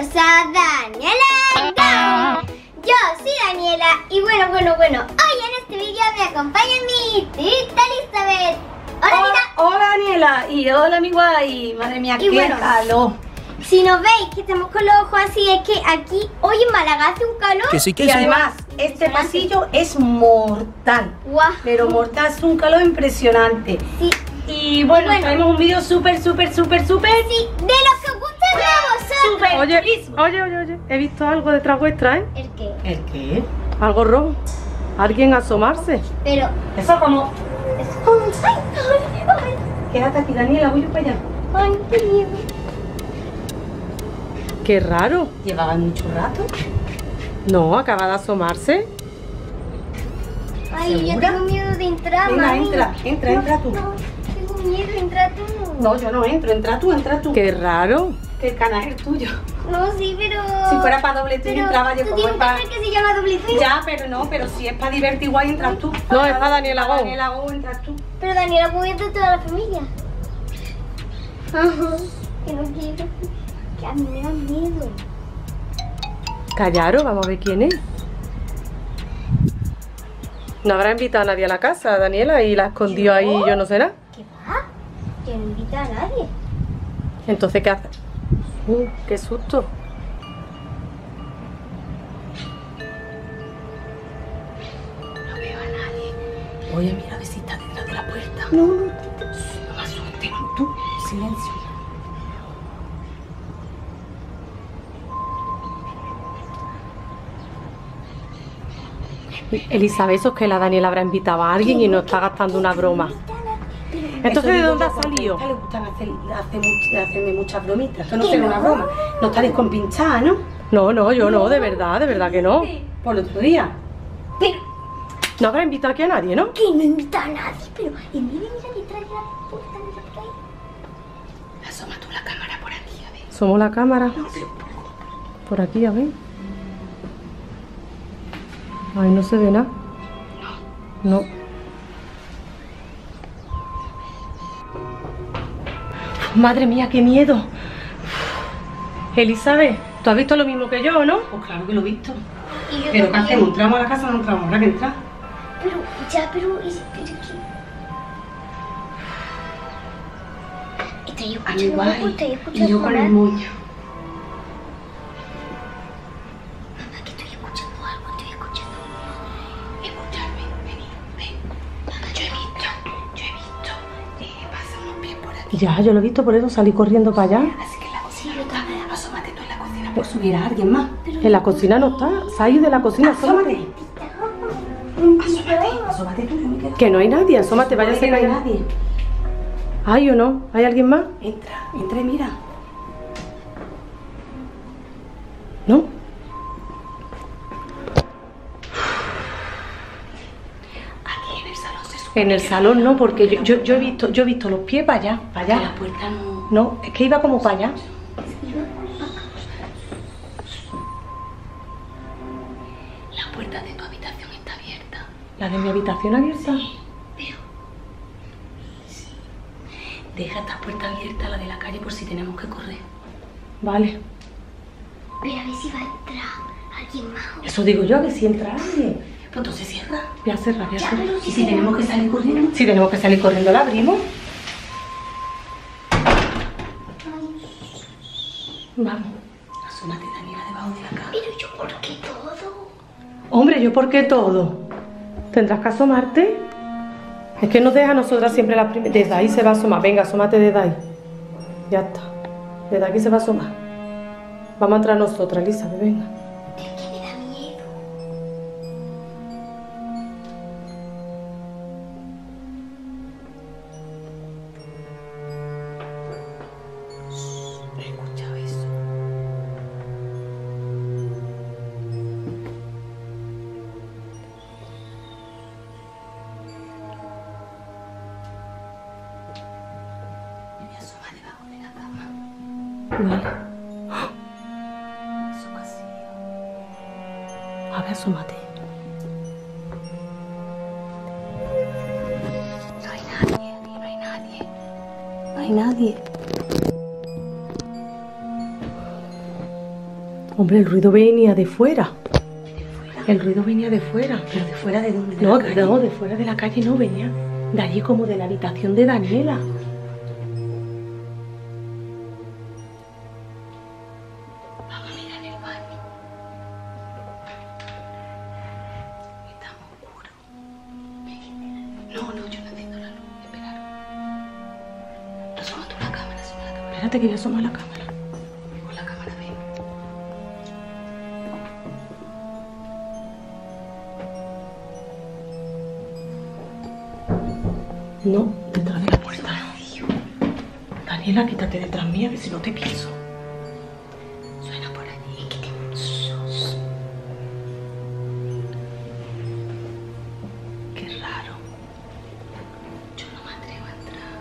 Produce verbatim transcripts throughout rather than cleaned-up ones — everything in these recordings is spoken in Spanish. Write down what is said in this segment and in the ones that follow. Bienvenidos a Daniela Go. Yo soy Daniela y bueno, bueno, bueno, hoy en este vídeo me acompaña mi tita Elizabeth. Hola, hola, tita. Hola, Daniela. Y hola, mi guay. Madre mía, y qué bueno, calor. Si nos veis que estamos con los ojos así, es que aquí hoy en Málaga hace un calor. Que sí, que y además, este pasillo es mortal. Guau. Pero mortal, es un calor impresionante. Sí. Y bueno, bueno, traemos un vídeo súper, súper, súper, súper. Sí, de los que os gustan a vosotros. Super. Oye, oye, oye, oye, he visto algo detrás vuestra, ¿eh? ¿El qué? ¿El qué? Algo rojo. Alguien asomarse. Pero... Eso como... Es como... ¡Ay, no! Ay. Quédate aquí, Daniela, voy yo para allá. Ay, qué miedo. Qué raro. ¿Llevaban mucho rato? No, acaba de asomarse. Ay, ¿segura? Yo tengo miedo de entrar, venga, mami. Entra, entra, no, entra tú. No. Miedo, entra tú. No, yo no entro, entra tú, entra tú. Qué raro. Que el canal es el tuyo. No, sí, pero... Si fuera para doble twin entraba yo como para... ¿Tú tienes que se llama doble twin? Ya, pero no, pero si es para divertir guay entras tú. No, es para Daniela Go. Daniela Go entras tú. Pero Daniela Go entra toda la familia. Ajá, que no quiero. Que a mí me da miedo. Callaros, vamos a ver quién es. No habrá invitado a nadie a la casa, Daniela, y la escondió ahí, yo no sé nada. ¿Qué va? Que no invita a nadie. Entonces, ¿qué hace? Uh, qué susto. No veo a nadie. Oye, mira, a ver si está detrás de la puerta. No, no, no me asustes. Tú, silencio. Elizabeth, eso es que la Daniela habrá invitado a alguien y nos está gastando una broma. Entonces, ¿de dónde ha salido? Le gustan hacer, hacer, hacerme muchas bromitas. Esto no será una broma. No está descompinchada, ¿no? No, no, yo no, de verdad, de verdad que no. Por el otro día. Pero... No habrá invitado aquí a nadie, ¿no? Que no invita a nadie, pero... Y mira, mira, que trae la puerta, mira que hay. Asoma tú la cámara por aquí, a ver. Somos la cámara. No, pero... Por aquí, a ver. Ay, no se ve nada. No. No. Madre mía, qué miedo. Elizabeth, ¿tú has visto lo mismo que yo, no? Pues claro que lo he visto. Pero ¿qué hacemos? ¿Entramos a la casa o no entramos? ¿Habrá que entrar? Pero, ya, pero... Estoy escuchando algo, estoy escuchando. Y yo con el moño. Ya, yo lo he visto, por eso salí corriendo para allá. Así que en la cocina no está. Asómate tú en la cocina por subir a alguien más. Pero en la cocina no está. Salí de la cocina, asómate. Asómate, asómate tú. Yo me quedo. Que no hay nadie, asómate, vaya a ser nadie. nadie. ¿Hay o no? ¿Hay alguien más? Entra, entra y mira. ¿No? En el salón no, porque yo, yo, yo he visto yo he visto los pies para allá, para allá. La puerta no... No, es que iba como para allá. La puerta de tu habitación está abierta. ¿La de mi habitación abierta? Sí, pero... Sí. Deja esta puerta abierta, la de la calle, por si tenemos que correr. Vale. Pero a ver si va a entrar alguien más. Eso digo yo, a ver si entra alguien. Pues entonces cierra. Voy a cerrar, voy a cerrar. ¿Y si tenemos que salir corriendo? Si tenemos que salir corriendo, la abrimos. Vamos. Asómate, Daniela, debajo de la cama. Pero yo, ¿por qué todo? Hombre, ¿yo por qué todo? ¿Tendrás que asomarte? Es que nos deja a nosotras siempre la primera. Desde ahí se va a asomar. Venga, asómate desde ahí. Ya está. Desde aquí se va a asomar. Vamos a entrar nosotras, Elizabeth, venga. Vale. A ver, asómate. No hay nadie, no hay nadie. No hay nadie. Hombre, el ruido venía de fuera. El ruido venía de fuera. ¿Pero de fuera de dónde? No, no, de fuera de la calle no venía. De allí, como de la habitación de Daniela. Vamos a mirar el baño. Está muy oscuro. Ven. No, no, yo no enciendo la luz. Espera. Asoma tú la cámara, asoma la cámara. Espérate que yo asomo la cámara. No, detrás de la puerta. Daniela, quítate detrás mía, que si no te pienso. Suena por allí, que te... Qué raro. Yo no me atrevo a entrar.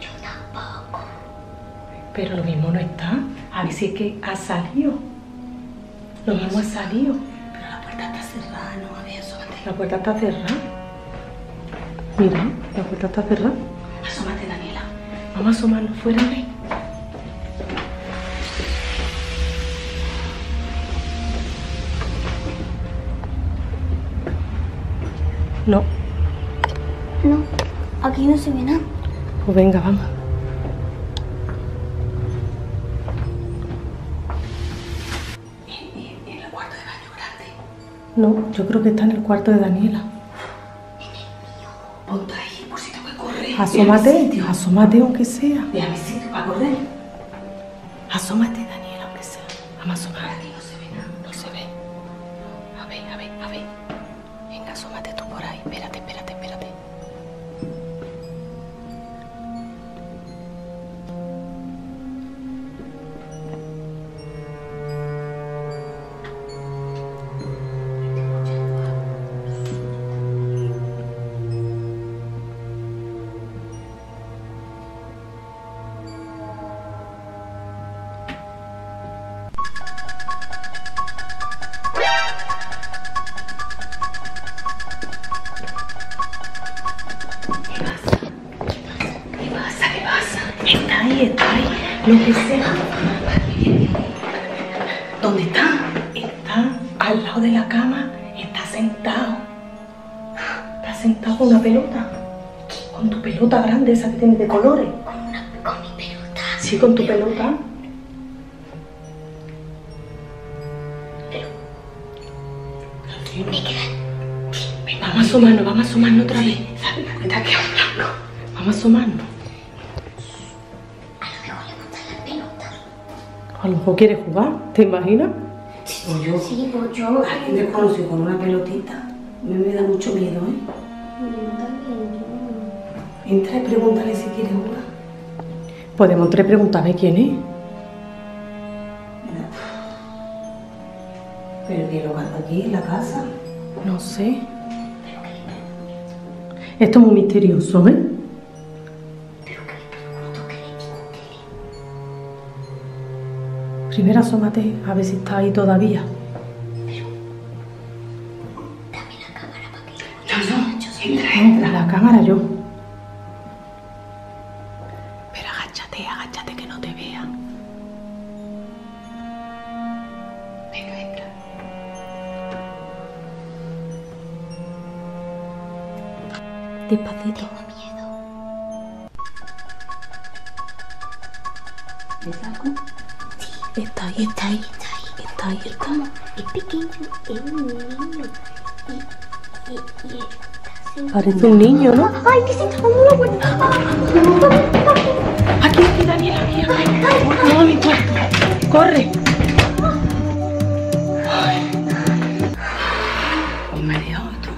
Yo tampoco. Pero lo mismo no está. A ver si es que ha salido. Lo mismo ha salido. Pero la puerta está cerrada, no había eso. La puerta está cerrada. Mira, la puerta está cerrada. Asómate, Daniela. Vamos a asomarnos fuera de ahí. No. No, aquí no se ve nada. Pues venga, vamos. ¿En, en, en el cuarto de baño grande? No, yo creo que está en el cuarto de Daniela. Ponte ahí, por si tengo que correr. Asómate, tío, asómate aunque sea. Déjame si te va a correr. Asómate, Daniela, aunque sea. Vamos a asomar. Aquí no se ve nada. No se ve. A ver, a ver, a ver. Venga, asómate tú por ahí. Espérate, espérate, espérate. Lo que sea. ¿Dónde está? Está al lado de la cama. Está sentado. Está sentado con una pelota. Con tu pelota grande, esa que tiene de colores. Con, una, con mi pelota. Sí, con tu pero, pelota. Pero... Me queda... Vamos a asomarnos, vamos a asomarnos otra vez. Está aquí a blanco. Vamos a asomarnos. A lo mejor quieres jugar, ¿te imaginas? Sí, o yo. Sí, pues yo. Alguien desconocido con una pelotita. A mí me da mucho miedo, ¿eh? Me da miedo. Entra y pregúntale si quiere jugar. Podemos entrar y preguntarle quién es. No. ¿Pero qué lo gasta aquí en la casa? No sé. Esto es muy misterioso, ¿eh? Primero asómate, a ver si está ahí todavía. Pero... Dame la cámara para que... No, no, entra, entra. La cámara yo. Pero agáchate, agáchate que no te vea. Venga, entra. Despacito. Tengo miedo. ¿Me saco? Está ahí, está ahí, está ahí, está ahí. Es como, es pequeño, es un niño. Parece un niño, ¿no? Ay, que se está muy bueno. Aquí, aquí, Daniela, mira. No, a mi cuarto. Corre. Ay, me ha dejado esto.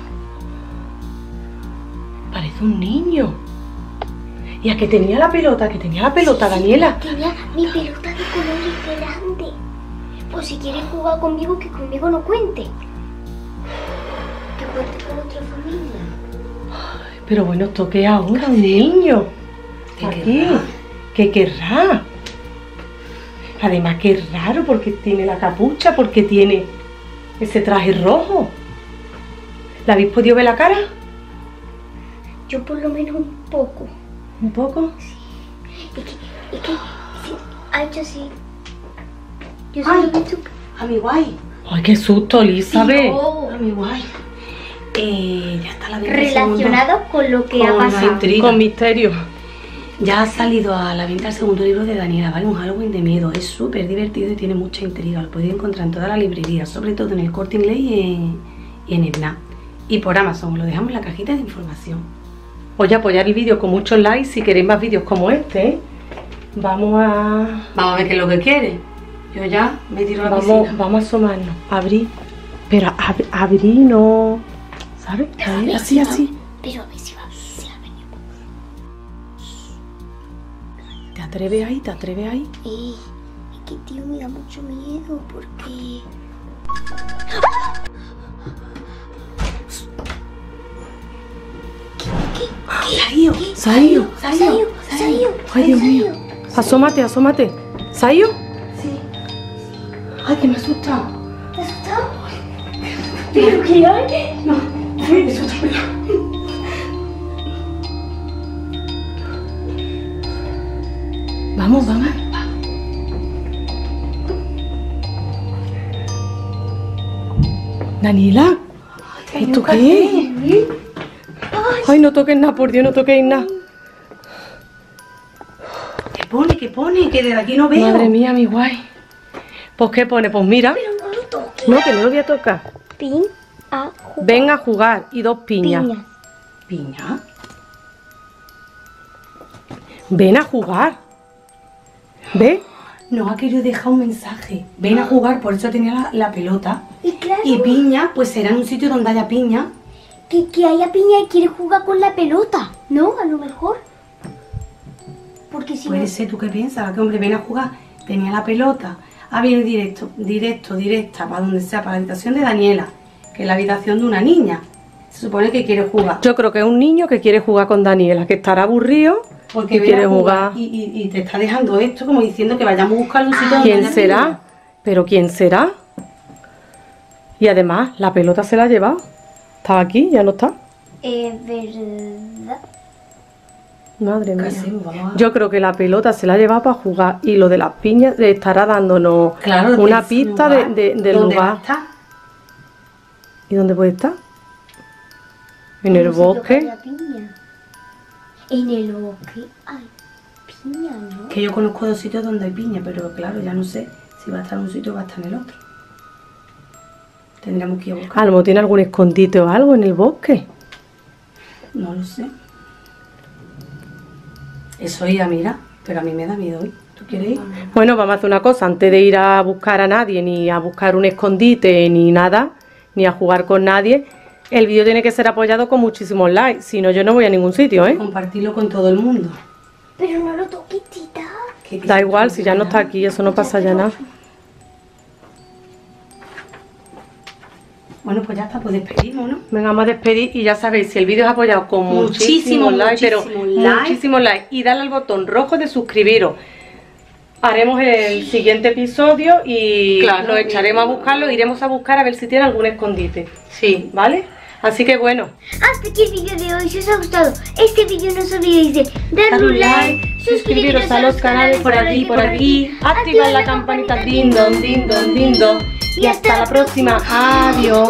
Parece un niño. Y a que tenía la pelota, que tenía la pelota, Daniela. Tenía mi pelota de color. Grande. Pues si quieres jugar conmigo, que conmigo no cuente. Que cuente con otra familia. Ay, pero bueno, toque ahora un niño. ¿Qué aquí? ¿Qué querrá? Además, qué raro, porque tiene la capucha, porque tiene ese traje rojo. ¿La habéis podido ver la cara? Yo por lo menos un poco. ¿Un poco? Sí. Es que, es que, sí, ha hecho así. Yo soy a mi guay. Ay, qué susto, Elizabeth. Tío. A mi guay. Eh, ya está la relacionado segunda, con lo que con ha pasado. Con misterio. Ya ha salido a la venta el segundo libro de Daniela, ¿vale? Un Halloween de miedo. Es súper divertido y tiene mucha intriga. Lo podéis encontrar en toda la librería, sobre todo en el Corte Inglés y en, y en el Fnac. Y por Amazon, lo dejamos en la cajita de información. Voy a apoyar el vídeo con muchos likes si queréis más vídeos como este, ¿eh? Vamos a... Vamos a ver qué es lo que quiere. Yo ya me tiro a la piscina. Vamos a asomarnos, abrir. Pero ab abrir no... ¿Sabes? Abrir así, así. Pero a ver si va a venir. ¿Te atreves ahí? ¿Te atreves ahí? Eh, es que tío me da mucho miedo porque... ¡Ah! Saío, Saío, Saío, Saío. Ay, Dios mío. Asómate, asómate. ¿Saío? Sí. Ay, que me asusta. ¿Te asusta? ¿Pero qué hay? No, me asusta, pero... Vamos, vamos. Daniela, ¿esto qué es? Ay, no toques nada, por Dios, no toques nada. ¿Qué pone? ¿Qué pone? Que desde aquí no veo. Madre mía, mi guay. ¿Pues qué pone? Pues mira. Pero no lo toques. No, que no lo voy a tocar. Pin a jugar. Ven a jugar y dos piñas. Piña. ¿Piña? Ven a jugar. ¿Ves? Nos ha querido dejar un mensaje. Ven a jugar, por eso tenía la, la pelota. Y claro. Y piña, pues será en un sitio donde haya piña. Que, que haya piña y quiere jugar con la pelota, ¿no? A lo mejor. Porque si puede no... ser, ¿tú qué piensas? Que hombre, ven a jugar. Tenía la pelota. Ha venido directo, directo, directa, para donde sea, para la habitación de Daniela, que es la habitación de una niña. Se supone que quiere jugar. Yo creo que es un niño que quiere jugar con Daniela, que estará aburrido porque quiere jugar. jugar. Y, y, y te está dejando esto como diciendo que vayamos a buscar un sitio. ¿Quién será? Piña. ¿Pero quién será? Y además, la pelota se la ha llevado. ¿Estaba aquí? ¿Ya no está? Es verdad. Madre mía. Yo creo que la pelota se la ha llevado para jugar y lo de las piñas le estará dándonos claro, una pista lugar, de, de, del ¿dónde lugar. Está? ¿Y dónde puede estar? En el bosque. La piña? En el bosque hay piña, ¿no? Que yo conozco dos sitios donde hay piña, pero claro, ya no sé si va a estar en un sitio o va a estar en el otro. Tendremos que ir a buscar. A lo mejor tiene algún escondite o algo en el bosque. No lo sé. Eso ya mira, pero a mí me da miedo hoy. ¿Tú quieres ir? Bueno, vamos a hacer una cosa. Antes de ir a buscar a nadie, ni a buscar un escondite, ni nada, ni a jugar con nadie, el vídeo tiene que ser apoyado con muchísimos likes. Si no, yo no voy a ningún sitio, ¿eh? Compartirlo con todo el mundo. Pero no lo toques, tita. Da igual, si ya no está aquí, eso no pasa ya nada. Bueno, pues ya está, pues despedimos, ¿no? Venga, vamos a despedir y ya sabéis, si el vídeo es apoyado con muchísimos likes, pero muchísimos likes, y dale al botón rojo de suscribiros. Haremos el siguiente episodio y claro, nos echaremos a buscarlo, iremos a buscar a ver si tiene algún escondite. Sí, ¿vale? Así que bueno. Hasta aquí el vídeo de hoy, si os ha gustado este vídeo no os olvidéis de darle un like, suscribiros a los canales por aquí, por aquí, activar la campanita, din don, din don, din don. Y hasta la próxima. Adiós.